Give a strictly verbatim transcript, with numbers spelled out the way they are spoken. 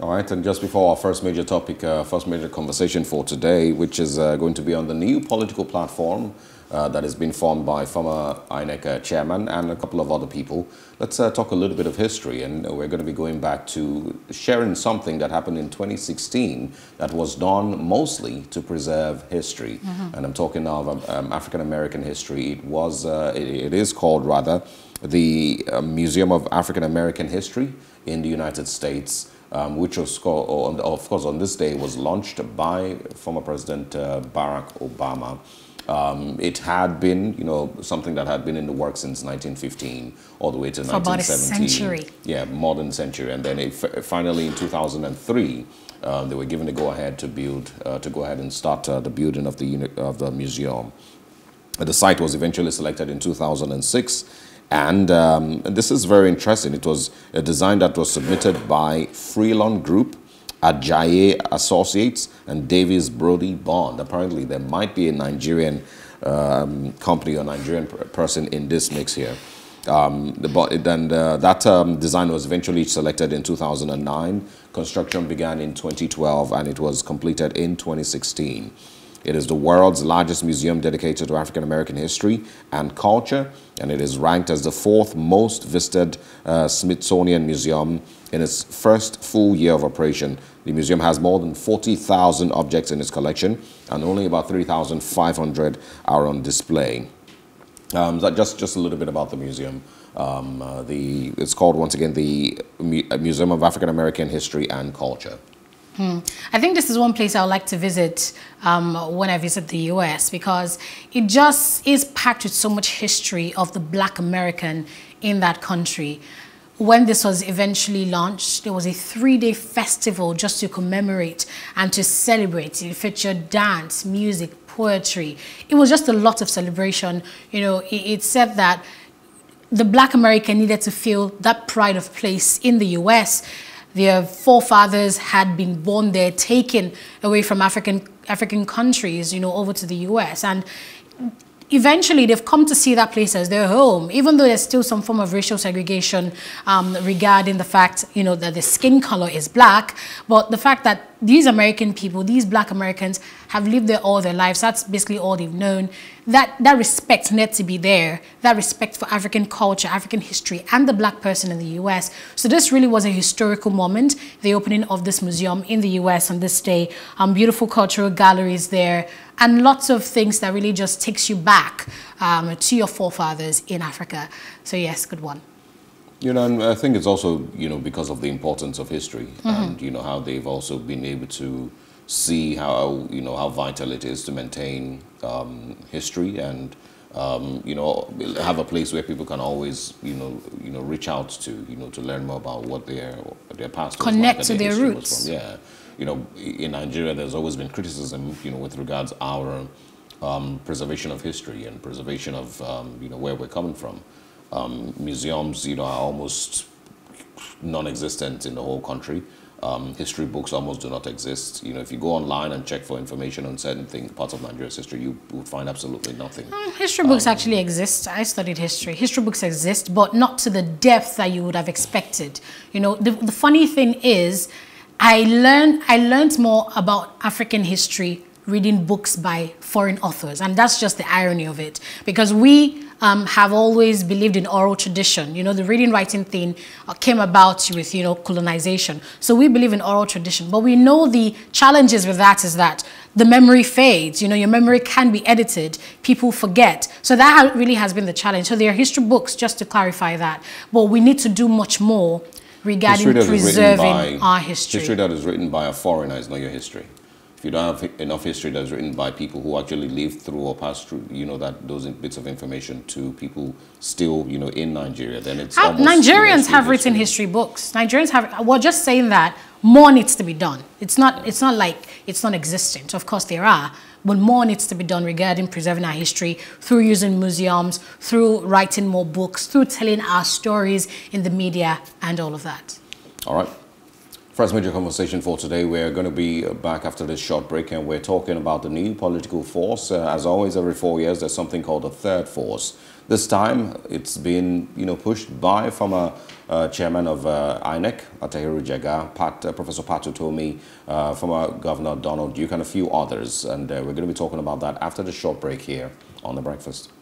All right, and just before our first major topic, uh, first major conversation for today, which is uh, going to be on the new political platform uh, that has been formed by former I N E C chairman and a couple of other people. Let's uh, talk a little bit of history, and we're going to be going back to sharing something that happened in twenty sixteen that was done mostly to preserve history. Mm-hmm. And I'm talking of um, African-American history. It was, uh, it, it is called rather, the uh, Museum of African-American History in the United States. Um, which was, of course, on this day was launched by former President uh, Barack Obama. Um, it had been, you know, something that had been in the works since nineteen fifteen, all the way to For nineteen seventeen. About a century. Yeah, more than a century. And then it f finally, in two thousand three, uh, they were given the go-ahead to build, uh, to go ahead and start uh, the building of the of the museum. The site was eventually selected in two thousand six. And um, this is very interesting. It was a design that was submitted by Freelon Group, Adjaye Associates, and Davis Brody Bond. Apparently, there might be a Nigerian um, company or Nigerian person in this mix here. Um, the, and uh, that um, design was eventually selected in two thousand nine. Construction began in twenty twelve, and it was completed in twenty sixteen. It is the world's largest museum dedicated to African American history and culture, and it is ranked as the fourth most visited uh, Smithsonian museum in its first full year of operation. The museum has more than forty thousand objects in its collection, and only about three thousand five hundred are on display. Um, so just, just a little bit about the museum. Um, uh, the, it's called, once again, the Museum of African American History and Culture. Hmm. I think this is one place I would like to visit um, when I visit the U S because it just is packed with so much history of the Black American in that country. When this was eventually launched, there was a three-day festival just to commemorate and to celebrate. It featured dance, music, poetry. It was just a lot of celebration. You know, it, it said that the Black American needed to feel that pride of place in the U S Their forefathers had been born there, taken away from African African countries, you know, over to the U S. And eventually, they've come to see that place as their home, even though there's still some form of racial segregation um, regarding the fact, you know, that the skin color is black. But the fact that these American people, these Black Americans, have lived there all their lives. That's basically all they've known. That, that respect needs to be there, that respect for African culture, African history, and the Black person in the U S. So this really was a historical moment, the opening of this museum in the U S on this day. Um, beautiful cultural galleries there, and lots of things that really just takes you back um, to your forefathers in Africa. So yes, good one. You know, and I think it's also, you know, because of the importance of history, mm-hmm. and, you know, how they've also been able to see how, you know, how vital it is to maintain um, history and, um, you know, have a place where people can always, you know, you know, reach out to, you know, to learn more about what their, their past was like, connect to their roots. Yeah. You know, in Nigeria, there's always been criticism, you know, with regards our um, preservation of history and preservation of, um, you know, where we're coming from. Um, museums, you know, are almost non-existent in the whole country. Um, history books almost do not exist. You know, if you go online and check for information on certain things, parts of Nigeria's history, you would find absolutely nothing. Mm, history books um, actually exist. I studied history. History books exist, but not to the depth that you would have expected. You know, the, the funny thing is, I learned, I learned more about African history reading books by foreign authors, and that's just the irony of it, because we um, have always believed in oral tradition. You know, the reading writing thing uh, came about with, you know, colonization, so we believe in oral tradition, but we know the challenges with that is that the memory fades. You know, your memory can be edited, people forget, so that really has been the challenge. So there are history books, just to clarify that, but we need to do much more regarding preserving our history. History that is written by a foreigner is not your history. If you don't have enough history that's written by people who actually lived through or passed through, you know, that those bits of information to people still, you know, in Nigeria, then it's How, almost... Nigerians have history. written history books. Nigerians have... We're just saying that more needs to be done. It's not, yeah. It's not like it's non-existent. Of course there are, but more needs to be done regarding preserving our history through using museums, through writing more books, through telling our stories in the media and all of that. All right. First major conversation for today. We're going to be back after this short break, and we're talking about the new political force. Uh, as always, every four years, there's something called the third force. This time it's been, you know, pushed by former uh, chairman of uh, I N E C, Atahiru Jaga Pat, uh, Professor Patutomi, uh, former Governor Donald Duke, and a few others. And uh, we're going to be talking about that after the short break here on The Breakfast.